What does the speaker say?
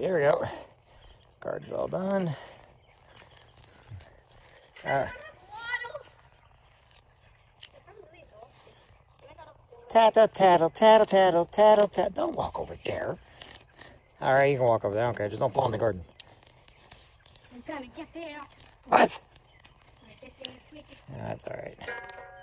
right, here we go. Guard's all done. Tattle, tattle, tattle, tattle, tattle, tattle. Don't walk over there. All right, you can walk over there. Okay, just don't fall in the garden. I'm trying to get there. What? That's all right.